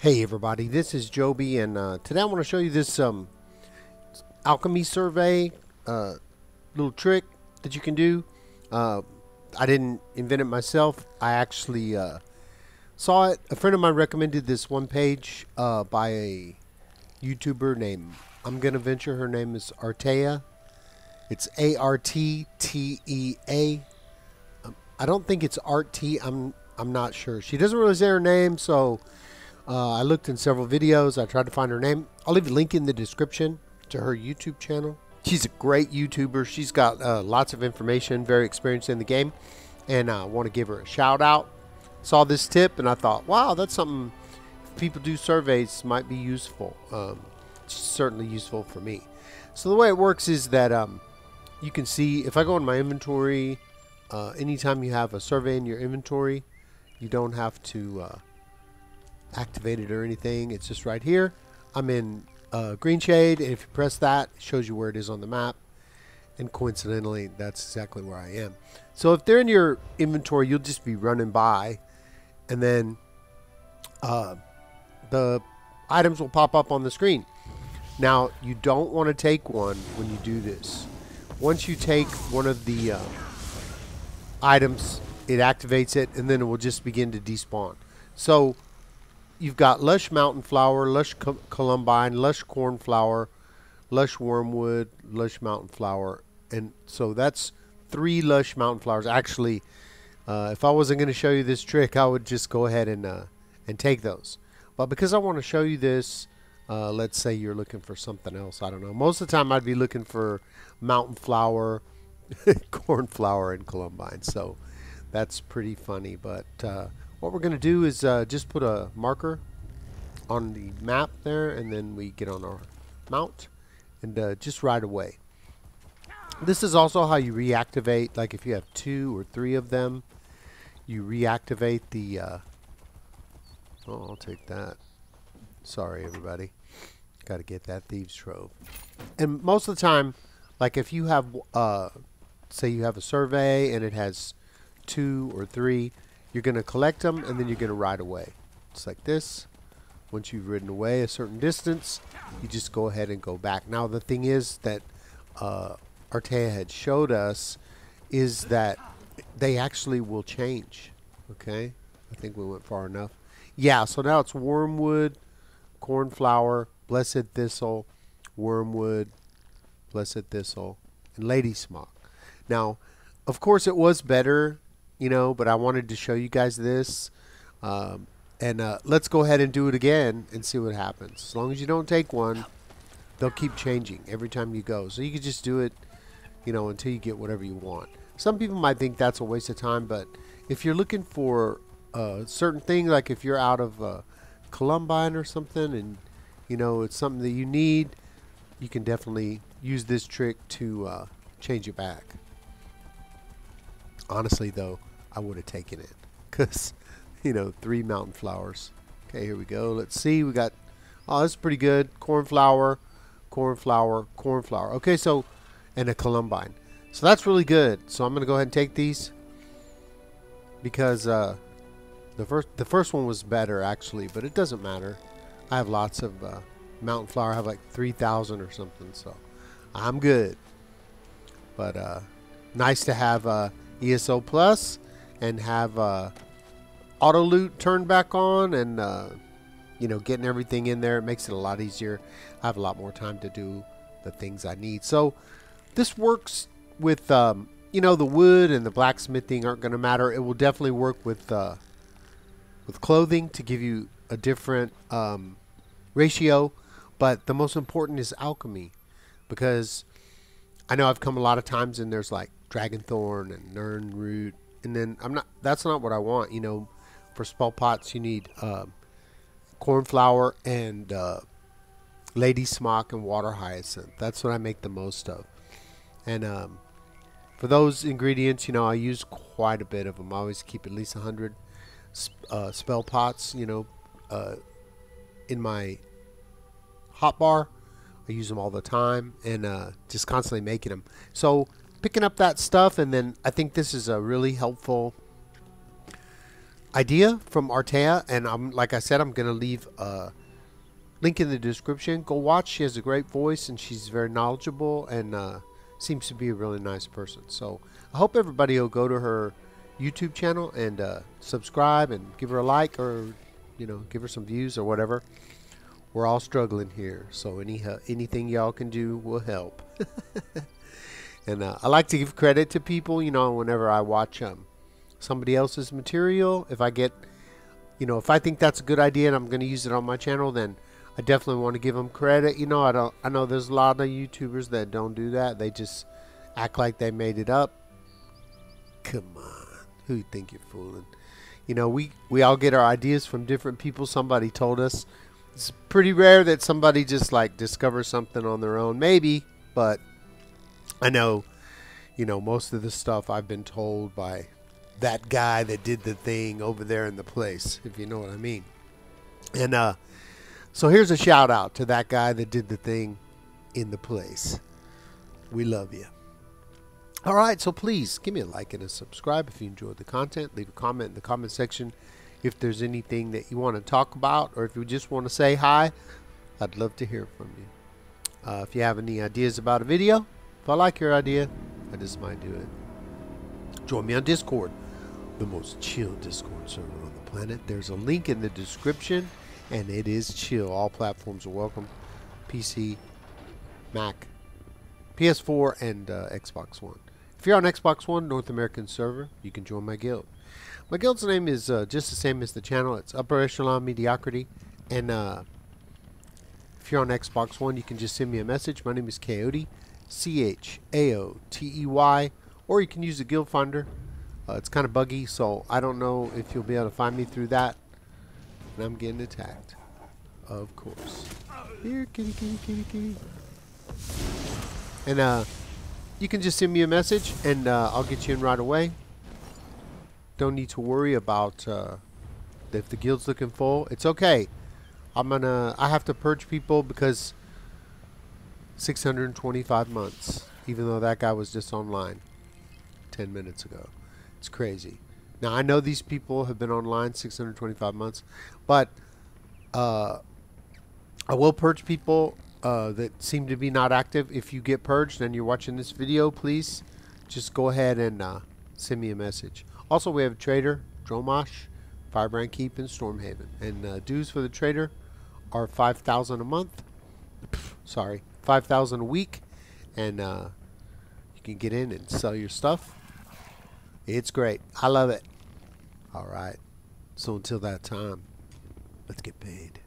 Hey everybody, this is Joby, and today I want to show you this alchemy survey little trick that you can do. I didn't invent it myself. I actually saw it. A friend of mine recommended this one page by a YouTuber named, I'm going to venture her name is Arttea. It's A-R-T-T-E-A. I don't think it's Art-T. I'm not sure. She doesn't really say her name, so... I looked in several videos. I tried to find her name. I'll leave a link in the description to her YouTube channel. She's a great YouTuber. She's got lots of information, very experienced in the game. And I want to give her a shout out. Saw this tip and I thought, wow, that's something if people do surveys might be useful. It's certainly useful for me. So the way it works is that you can see if I go in my inventory, anytime you have a survey in your inventory, you don't have to... activated or anything. It's just right here. I'm in green shade, and if you press that, it shows you where it is on the map, and coincidentally that's exactly where I am. So if they're in your inventory, you'll just be running by, and then the items will pop up on the screen. Now you don't want to take one when you do this. Once you take one of the items, it activates it, and then it will just begin to despawn. So you've got lush mountain flower, lush columbine, lush cornflower, lush wormwood, lush mountain flower. And so that's 3 lush mountain flowers. Actually, if I wasn't going to show you this trick, I would just go ahead and take those. But because I want to show you this, let's say you're looking for something else. I don't know. Most of the time I'd be looking for mountain flower, cornflower, and columbine. So that's pretty funny. But... what we're going to do is just put a marker on the map there, and then we get on our mount and just ride away. This is also how you reactivate, like if you have 2 or 3 of them, you reactivate the... oh, I'll take that. Sorry, everybody. Got to get that Thieves' Trove. And most of the time, like if you have, say you have a survey and it has 2 or 3... you're going to collect them, and then you're going to ride away. It's like this. Once you've ridden away a certain distance, you just go ahead and go back. Now, the thing is that Arttea had showed us is that they actually will change. Okay? I think we went far enough. Yeah, so now it's wormwood, cornflower, blessed thistle, wormwood, blessed thistle, and lady smock. Now, of course, it was better... you know, but I wanted to show you guys this. Let's go ahead and do it again and see what happens. As long as you don't take one, they'll keep changing every time you go. So you can just do it, you know, until you get whatever you want. Some people might think that's a waste of time, but if you're looking for a certain thing, like if you're out of Columbine or something and, you know, it's something that you need, you can definitely use this trick to change it back. Honestly, though, I would have taken it because, you know, 3 mountain flowers. Okay, here we go. Let's see. We got, oh, that's pretty good. Cornflower, cornflower, cornflower. Okay, so, and a columbine. So that's really good. So I'm going to go ahead and take these because the first one was better, actually, but it doesn't matter. I have lots of mountain flower. I have like 3,000 or something, so I'm good. But nice to have... ESO Plus and have auto loot turned back on, and you know, getting everything in there, it makes it a lot easier. I have a lot more time to do the things I need. So this works with you know, the wood and the blacksmithing aren't going to matter. It will definitely work with clothing to give you a different ratio, but the most important is alchemy, because I know I've come a lot of times and there's like Dragothorn and Nirnroot, and then that's not what I want. You know, for spell pots you need cornflower and lady smock and water hyacinth. That's what I make the most of, and for those ingredients, you know, I use quite a bit of them. I always keep at least 100 spell pots, you know, in my hotbar. I use them all the time, and just constantly making them. So picking up that stuff, and then I think this is a really helpful idea from Arttea, and I'm like I said, I'm gonna leave a link in the description. Go watch. She has a great voice and she's very knowledgeable and seems to be a really nice person. So I hope everybody will go to her YouTube channel and subscribe and give her a like, or you know, give her some views or whatever. We're all struggling here, so anything y'all can do will help. And I like to give credit to people, you know, whenever I watch somebody else's material. If I get, you know, if I think that's a good idea and I'm going to use it on my channel, then I definitely want to give them credit. You know, I know there's a lot of YouTubers that don't do that. They just act like they made it up. Come on. Who you think you're fooling? You know, we all get our ideas from different people. Somebody told us. It's pretty rare that somebody just like discovers something on their own, maybe, but I know, you know, most of the stuff I've been told by that guy that did the thing over there in the place, if you know what I mean. And so here's a shout out to that guy that did the thing in the place. We love you. All right, so please give me a like and a subscribe if you enjoyed the content. Leave a comment in the comment section if there's anything that you want to talk about, or if you just want to say hi. I'd love to hear from you. If you have any ideas about a video, if I like your idea, I just might do it. Join me on Discord, the most chill Discord server on the planet. There's a link in the description, and it is chill. All platforms are welcome. PC, Mac, PS4, and Xbox One. If you're on Xbox One, North American server, you can join my guild. My guild's name is just the same as the channel. It's Upper Echelon Mediocrity. And if you're on Xbox One, you can just send me a message. My name is Chaoty, C-H-A-O-T-E-Y. Or you can use the guild finder. It's kind of buggy, so I don't know if you'll be able to find me through that. And I'm getting attacked. Of course. Here, kitty, kitty, kitty, kitty. And you can just send me a message, and I'll get you in right away. Don't need to worry about if the guild's looking full. It's okay. I have to purge people because 625 months. Even though that guy was just online 10 minutes ago. It's crazy. Now, I know these people have been online 625 months. But I will purge people that seem to be not active. If you get purged and you're watching this video, please just go ahead and send me a message. Also, we have a trader, Dromash, Firebrand Keep, and Stormhaven. And dues for the trader are 5,000 a month. Sorry, 5,000 a week, and you can get in and sell your stuff. It's great. I love it. All right. So until that time, let's get paid.